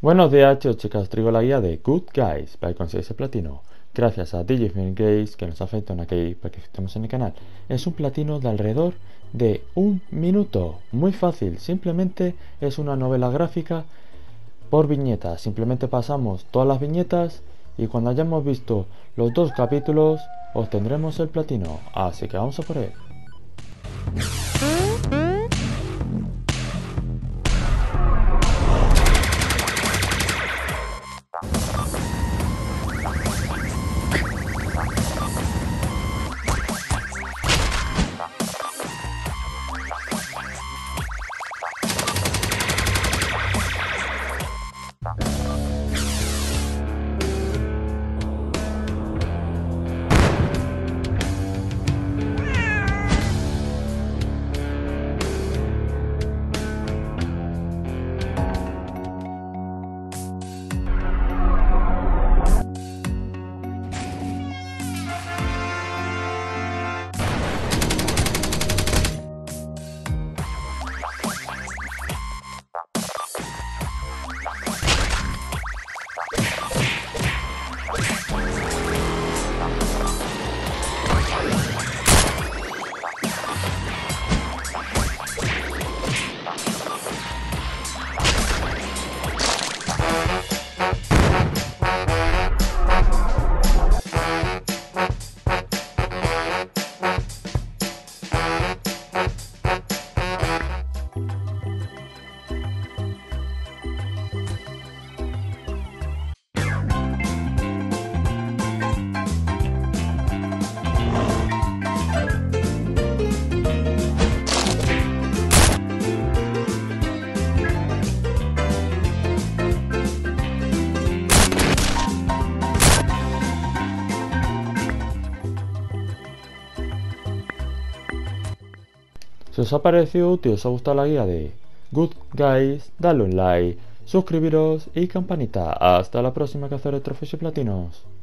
Buenos días chicas, os traigo la guía de Good Guys para conseguir ese platino gracias a Dilly Frame Games, que nos afectan aquí para que estemos en el canal. Es un platino de alrededor de un minuto, muy fácil, simplemente es una novela gráfica por viñetas. Simplemente pasamos todas las viñetas y cuando hayamos visto los dos capítulos obtendremos el platino, así que vamos a por él. Si os ha parecido útil, os ha gustado la guía de Good Guys, dadle un like, suscribiros y campanita. Hasta la próxima, cazadores de trofeos y platinos.